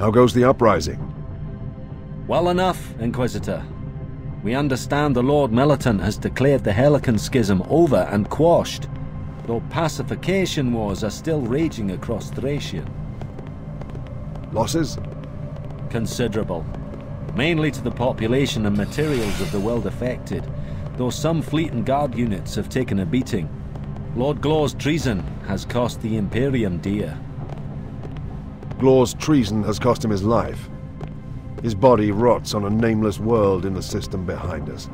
How goes the uprising? Well enough, Inquisitor. We understand the Lord Meliton has declared the Helican Schism over and quashed, though pacification wars are still raging across Thracian. Losses? Considerable. Mainly to the population and materials of the world affected, though some fleet and guard units have taken a beating. Lord Glor's treason has cost the Imperium dear. Glor's treason has cost him his life. His body rots on a nameless world in the system behind us.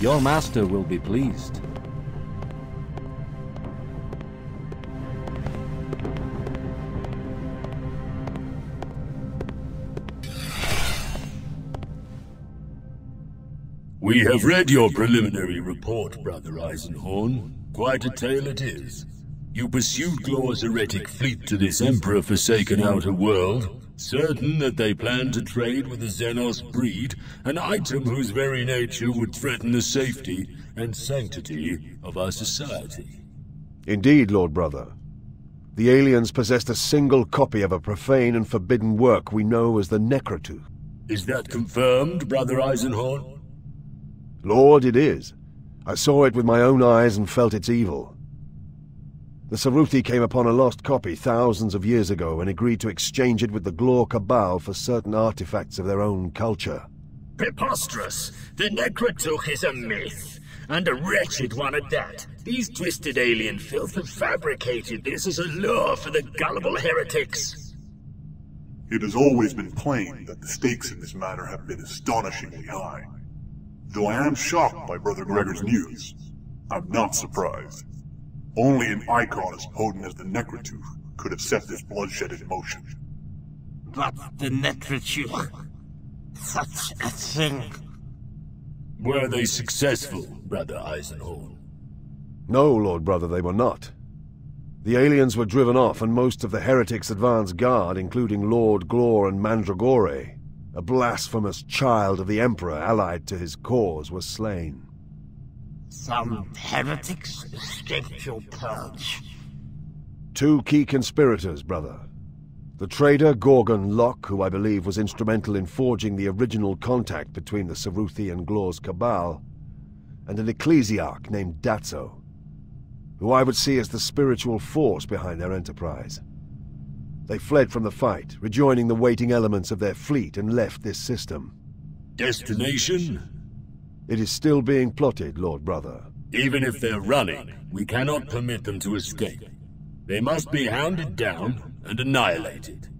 Your master will be pleased. We have read your preliminary report, Brother Eisenhorn. Quite a tale it is. You pursued Glor's heretic fleet to this Emperor-forsaken outer world, certain that they planned to trade with the Xenos breed, an item whose very nature would threaten the safety and sanctity of our society. Indeed, Lord Brother. The aliens possessed a single copy of a profane and forbidden work we know as the Necroteuch. Is that confirmed, Brother Eisenhorn? Lord, it is. I saw it with my own eyes and felt its evil. The Saruthi came upon a lost copy thousands of years ago and agreed to exchange it with the Glor Cabal for certain artifacts of their own culture. Preposterous! The Necroteuch is a myth, and a wretched one at that. These twisted alien filth have fabricated this as a lure for the gullible heretics. It has always been plain that the stakes in this matter have been astonishingly high. Though I am shocked by Brother Gregor's news, I'm not surprised. Only an icon as potent as the Necroteuch could have set this bloodshed in motion. But the Necroteuch, such a thing. Were they successful, Brother Eisenhorn? No, Lord Brother, they were not. The aliens were driven off, and most of the heretics' advance guard, including Lord Glor and Mandragore, a blasphemous child of the Emperor allied to his cause, was slain. Some heretics escaped your purge. Two key conspirators, Brother. The traitor Gorgon Locke, who I believe was instrumental in forging the original contact between the Saruthi and Glor's Cabal, and an ecclesiarch named Dazzo, who I would see as the spiritual force behind their enterprise. They fled from the fight, rejoining the waiting elements of their fleet, and left this system. Destination? It is still being plotted, Lord Brother. Even if they're running, we cannot permit them to escape. They must be hounded down and annihilated.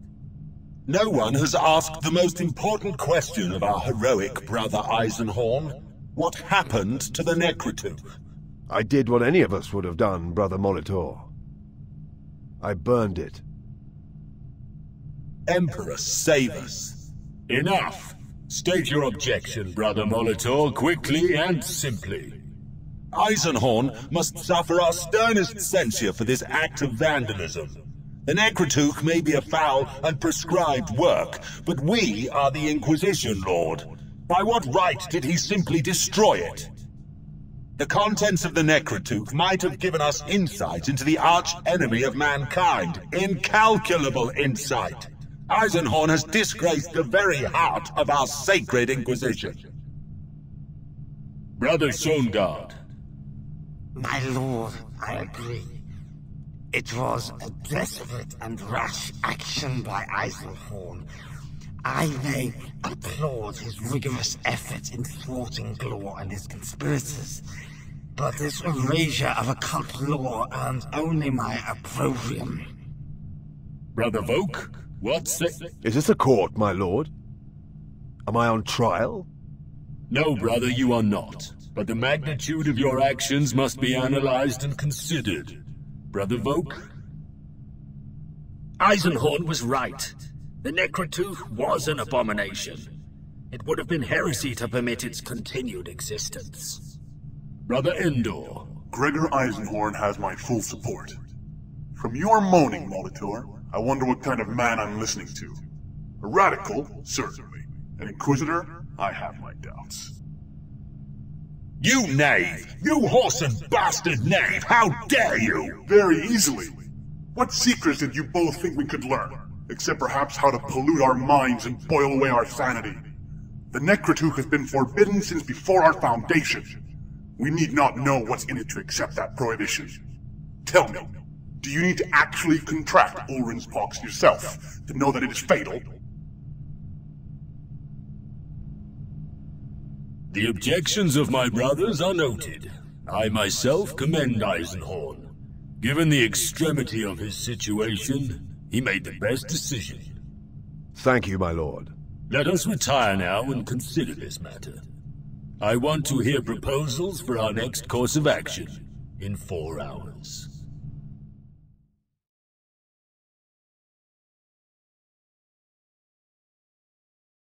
No one has asked the most important question of our heroic Brother Eisenhorn. What happened to the Necroteuch? I did what any of us would have done, Brother Molitor. I burned it. Emperor, save us. Enough. State your objection, Brother Molitor, quickly and simply. Eisenhorn must suffer our sternest censure for this act of vandalism. The Necroteuch may be a foul and prescribed work, but we are the Inquisition, Lord. By what right did he simply destroy it? The contents of the Necroteuch might have given us insight into the arch-enemy of mankind, incalculable insight. Eisenhorn has disgraced the very heart of our sacred Inquisition. Brother Soongard. My lord, I agree. It was a desperate and rash action by Eisenhorn. I may applaud his rigorous effort in thwarting Glor and his conspirators, but this erasure of occult law earns only my opprobrium. Brother Voke? What's it? Is this a court, my lord? Am I on trial? No, brother, you are not. But the magnitude of your actions must be analyzed and considered. Brother Voke? Eisenhorn was right. The Necroteuch was an abomination. It would have been heresy to permit its continued existence. Brother Endor? Gregor Eisenhorn has my full support. From your moaning, Molitor, I wonder what kind of man I'm listening to. A radical, certainly. An inquisitor, I have my doubts. You knave! You horse and bastard knave! How dare you! Very easily. What secrets did you both think we could learn? except perhaps how to pollute our minds and boil away our sanity. The Necroteuch has been forbidden since before our foundation. We need not know what's in it to accept that prohibition. Tell me, do you need to actually contract Ulrin's pox yourself to know that it is fatal? The objections of my brothers are noted. I myself commend Eisenhorn. Given the extremity of his situation, he made the best decision. Thank you, my lord. Let us retire now and consider this matter. I want to hear proposals for our next course of action in 4 hours.